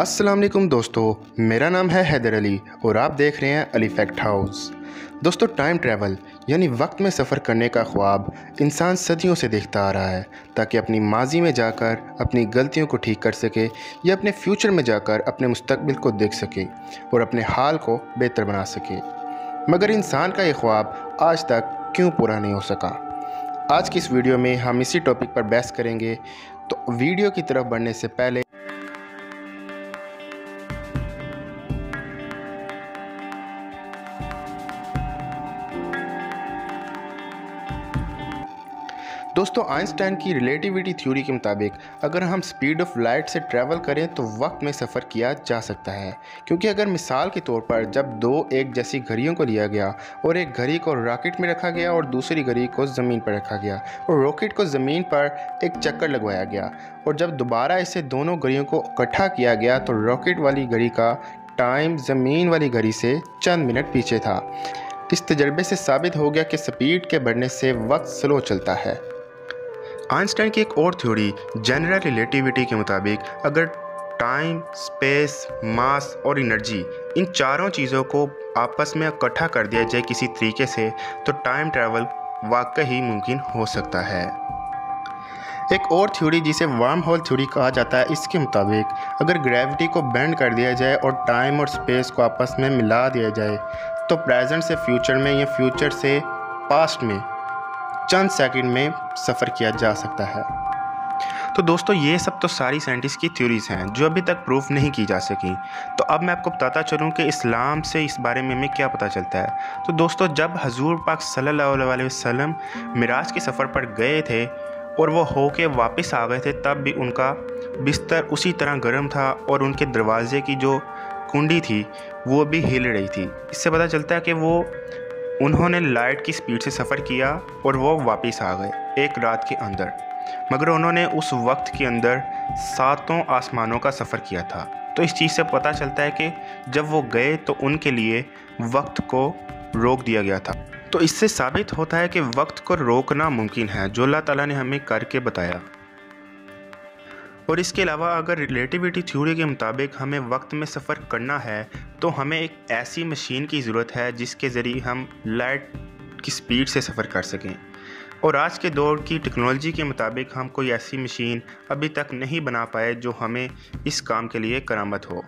अस्सलाम वालेकुम दोस्तों, मेरा नाम है हैदर अली और आप देख रहे हैं अली फैक्ट हाउस। दोस्तों, टाइम ट्रैवल यानी वक्त में सफ़र करने का ख्वाब इंसान सदियों से देखता आ रहा है ताकि अपनी माजी में जाकर अपनी गलतियों को ठीक कर सके या अपने फ्यूचर में जाकर अपने मुस्तकबिल को देख सके और अपने हाल को बेहतर बना सके। मगर इंसान का ये ख्वाब आज तक क्यों पूरा नहीं हो सका? आज की इस वीडियो में हम इसी टॉपिक पर बहस करेंगे। तो वीडियो की तरफ बढ़ने से पहले दोस्तों, आइंस्टाइन की रिलेटिविटी थ्योरी के मुताबिक अगर हम स्पीड ऑफ लाइट से ट्रैवल करें तो वक्त में सफ़र किया जा सकता है, क्योंकि अगर मिसाल के तौर पर जब दो एक जैसी घड़ियों को लिया गया और एक घड़ी को रॉकेट में रखा गया और दूसरी घड़ी को ज़मीन पर रखा गया और रॉकेट को ज़मीन पर एक चक्कर लगवाया गया और जब दोबारा इसे दोनों घड़ियों को इकट्ठा किया गया तो रॉकेट वाली घड़ी का टाइम ज़मीन वाली घड़ी से चंद मिनट पीछे था। इस तजर्बे से साबित हो गया कि स्पीड के बढ़ने से वक्त स्लो चलता है। आइंस्टाइन की एक और थ्योरी जनरल रिलेटिविटी के मुताबिक अगर टाइम, स्पेस, मास और एनर्जी इन चारों चीज़ों को आपस में इकट्ठा कर दिया जाए किसी तरीके से तो टाइम ट्रैवल वाकई ही मुमकिन हो सकता है। एक और थ्योरी जिसे वर्महोल थ्योरी कहा जाता है, इसके मुताबिक अगर ग्रेविटी को बेंड कर दिया जाए और टाइम और स्पेस को आपस में मिला दिया जाए तो प्रेजेंट से फ्यूचर में या फ्यूचर से पास्ट में चंद सेकंड में सफ़र किया जा सकता है। तो दोस्तों, ये सब तो सारी साइंटिस्ट की थ्योरीज़ हैं जो अभी तक प्रूफ नहीं की जा सकी। तो अब मैं आपको बताता चलूँ कि इस्लाम से इस बारे में हमें क्या पता चलता है। तो दोस्तों, जब हजूर पाक सल्लल्लाहु अलैहि वसल्लम मिराज के सफ़र पर गए थे और वो होके वापस आ गए थे, तब भी उनका बिस्तर उसी तरह गर्म था और उनके दरवाज़े की जो कुंडी थी वो भी हिल रही थी। इससे पता चलता है कि उन्होंने लाइट की स्पीड से सफ़र किया और वो वापस आ गए एक रात के अंदर, मगर उन्होंने उस वक्त के अंदर सातों आसमानों का सफ़र किया था। तो इस चीज़ से पता चलता है कि जब वो गए तो उनके लिए वक्त को रोक दिया गया था। तो इससे साबित होता है कि वक्त को रोकना मुमकिन है, जो अल्लाह ताला ने हमें करके बताया। और इसके अलावा अगर रिलेटिविटी थ्योरी के मुताबिक हमें वक्त में सफ़र करना है तो हमें एक ऐसी मशीन की ज़रूरत है जिसके ज़रिए हम लाइट की स्पीड से सफ़र कर सकें। और आज के दौर की टेक्नोलॉजी के मुताबिक हम कोई ऐसी मशीन अभी तक नहीं बना पाए जो हमें इस काम के लिए करामत हो।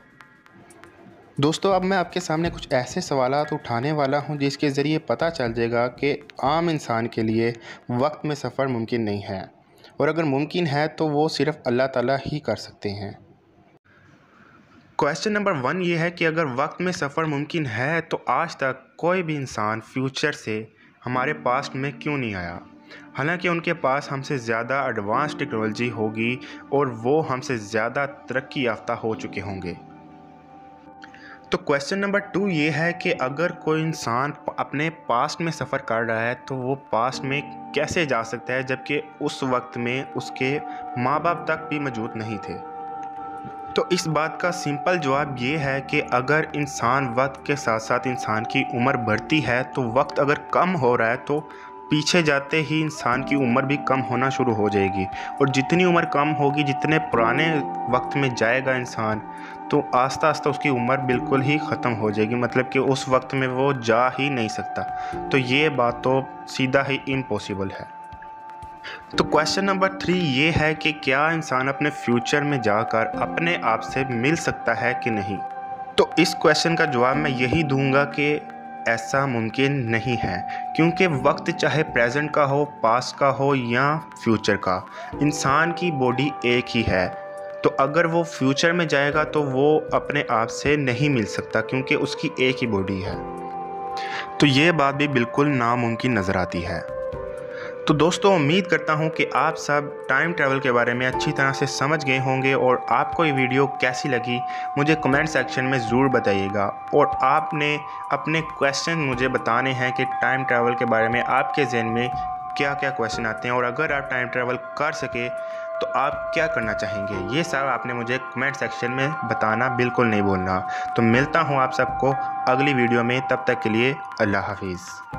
दोस्तों, अब मैं आपके सामने कुछ ऐसे सवालात उठाने वाला हूं जिसके ज़रिए पता चल जाएगा कि आम इंसान के लिए वक्त में सफ़र मुमकिन नहीं है, और अगर मुमकिन है तो वो सिर्फ़ अल्लाह ताला ही कर सकते हैं। क्वेश्चन नंबर 1 ये है कि अगर वक्त में सफ़र मुमकिन है तो आज तक कोई भी इंसान फ्यूचर से हमारे पास्ट में क्यों नहीं आया, हालांकि उनके पास हमसे ज़्यादा एडवांस टेक्नोलॉजी होगी और वो हमसे ज़्यादा तरक्की याफ्ता हो चुके होंगे। तो क्वेश्चन नंबर 2 ये है कि अगर कोई इंसान अपने पास्ट में सफ़र कर रहा है तो वो पास्ट में कैसे जा सकता है जबकि उस वक्त में उसके माँ बाप तक भी मौजूद नहीं थे? तो इस बात का सिंपल जवाब ये है कि अगर इंसान वक्त के साथ साथ इंसान की उम्र बढ़ती है तो वक्त अगर कम हो रहा है तो पीछे जाते ही इंसान की उम्र भी कम होना शुरू हो जाएगी, और जितनी उम्र कम होगी, जितने पुराने वक्त में जाएगा इंसान, तो आस्ता आस्ता उसकी उम्र बिल्कुल ही ख़त्म हो जाएगी, मतलब कि उस वक्त में वो जा ही नहीं सकता। तो ये बात तो सीधा ही इम्पॉसिबल है। तो क्वेश्चन नंबर 3 ये है कि क्या इंसान अपने फ्यूचर में जाकर अपने आप से मिल सकता है कि नहीं? तो इस क्वेश्चन का जवाब मैं यही दूँगा कि ऐसा मुमकिन नहीं है, क्योंकि वक्त चाहे प्रेजेंट का हो, पास्ट का हो या फ्यूचर का, इंसान की बॉडी एक ही है। तो अगर वो फ्यूचर में जाएगा तो वो अपने आप से नहीं मिल सकता क्योंकि उसकी एक ही बॉडी है। तो ये बात भी बिल्कुल नामुमकिन नज़र आती है। तो दोस्तों, उम्मीद करता हूँ कि आप सब टाइम ट्रैवल के बारे में अच्छी तरह से समझ गए होंगे, और आपको ये वीडियो कैसी लगी मुझे कमेंट सेक्शन में ज़रूर बताइएगा। और आपने अपने क्वेश्चन मुझे बताने हैं कि टाइम ट्रैवल के बारे में आपके जहन में क्या क्या क्वेश्चन आते हैं, और अगर आप टाइम ट्रैवल कर सके तो आप क्या करना चाहेंगे, ये सब आपने मुझे कमेंट सेक्शन में बताना, बिल्कुल नहीं भूलना। तो मिलता हूँ आप सबको अगली वीडियो में, तब तक के लिए अल्लाह हाफिज़।